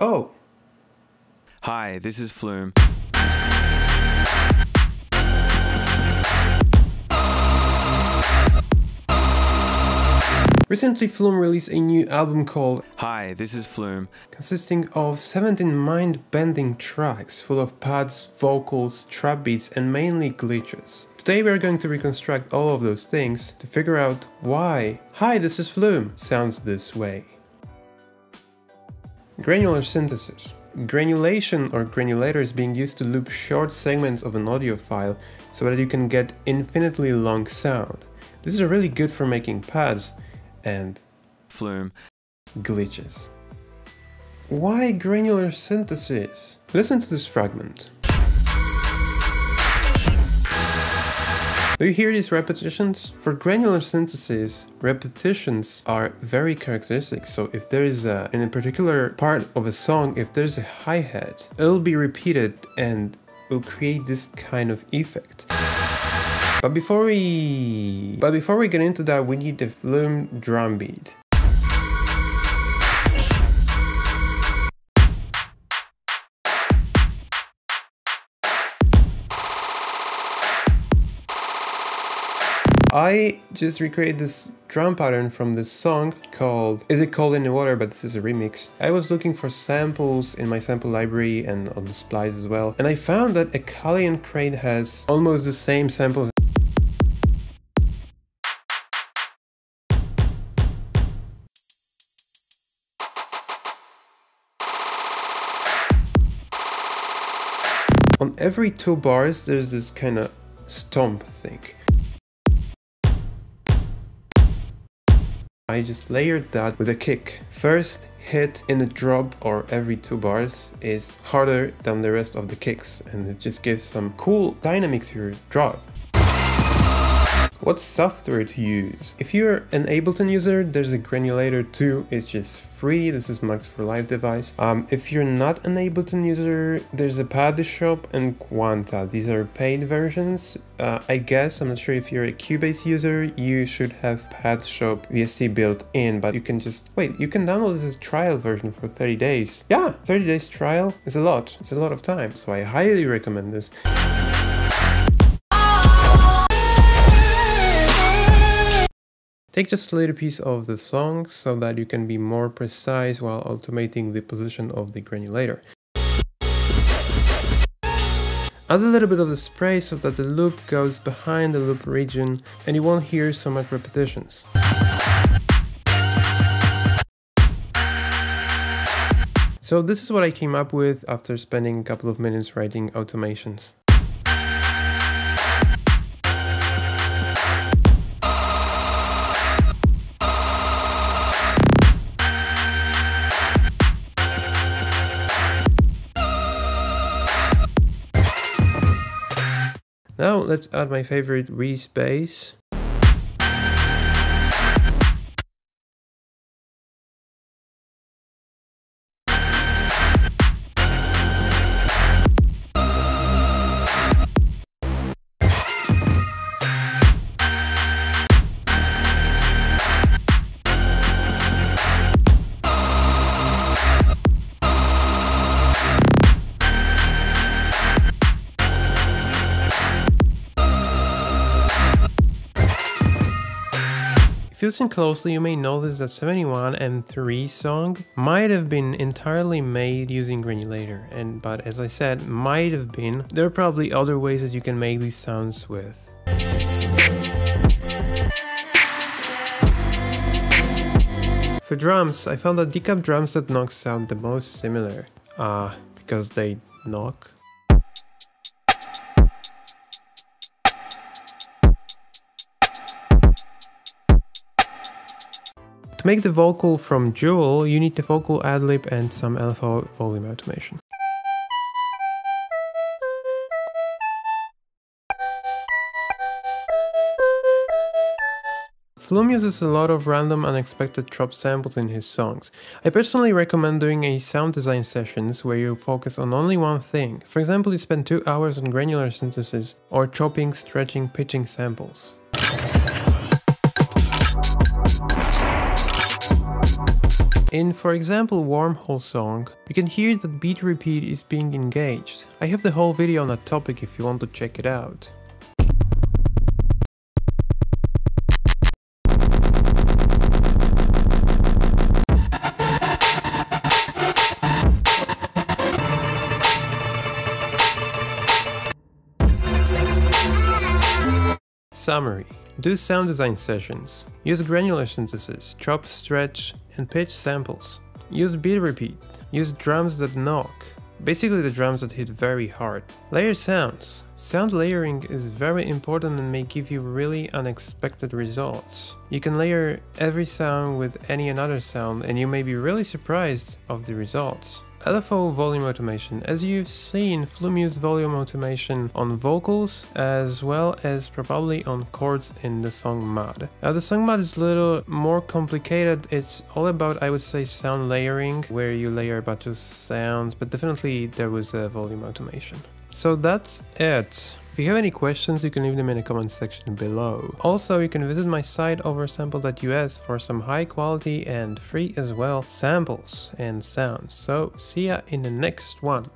Oh. Hi, this is Flume. Recently, Flume released a new album called Hi This Is Flume, consisting of 17 mind-bending tracks full of pads, vocals, trap beats and mainly glitches. Today we are going to reconstruct all of those things to figure out why Hi This Is Flume sounds this way. Granular synthesis. Granulation or granulator is being used to loop short segments of an audio file so that you can get infinitely long sound. This is really good for making pads and Flume glitches. Why granular synthesis? Listen to this fragment. Do you hear these repetitions? For granular synthesis, repetitions are very characteristic. So if there is in a particular part of a song, if there's a hi-hat, it'll be repeated and will create this kind of effect. But before we get into that, we need the Flume drum beat. I just recreated this drum pattern from this song called Is It Cold in the Water, but this is a remix. I was looking for samples in my sample library and on the splice as well, and I found that a Kalyan Crane has almost the same samples. On every two bars there's this kind of stomp thing. I just layered that with a kick. First hit in a drop or every two bars is harder than the rest of the kicks, and it just gives some cool dynamics to your drop. What software to use? If you're an Ableton user, there's a Granulator 2, it's just free, this is Max for Live device. If you're not an Ableton user, there's a Padshop and Quanta, these are paid versions. I guess, I'm not sure if you're a Cubase user, you should have Padshop VST built in, but you can just, wait, you can download this trial version for 30 days. Yeah, 30 days trial is a lot, it's a lot of time, so I highly recommend this. Take just a little piece of the song so that you can be more precise while automating the position of the granulator. Add a little bit of the spray so that the loop goes behind the loop region and you won't hear so much repetitions. So this is what I came up with after spending a couple of minutes writing automations. Now let's add my favorite Reese bass. If you listen closely, you may notice that 71 and 3 song might have been entirely made using Granulator, but as I said, might have been. There are probably other ways that you can make these sounds with. For drums, I found that Decap drums that knock sound the most similar, because they knock. To make the vocal from Jewel, you need the vocal ad-lib and some LFO volume automation. Flume uses a lot of random unexpected drop samples in his songs. I personally recommend doing a sound design sessions where you focus on only one thing. For example, you spend 2 hours on granular synthesis or chopping, stretching, pitching samples. In, for example, Wormhole song, you can hear that beat repeat is being engaged. I have the whole video on that topic if you want to check it out. Summary. Do sound design sessions. Use granular synthesis, chop, stretch, and pitch samples. Use beat repeat. Use drums that knock. Basically the drums that hit very hard. Layer sounds. Sound layering is very important and may give you really unexpected results. You can layer every sound with any another sound and you may be really surprised of the results. LFO volume automation. As you've seen, Flume uses volume automation on vocals as well as probably on chords in the song Mod. Now the song Mod is a little more complicated. It's all about, I would say, sound layering, where you layer a bunch of sounds, but definitely there was a volume automation. So that's it. If you have any questions, you can leave them in the comment section below. Also, you can visit my site oversampled.us for some high quality and free as well samples and sounds. So see ya in the next one.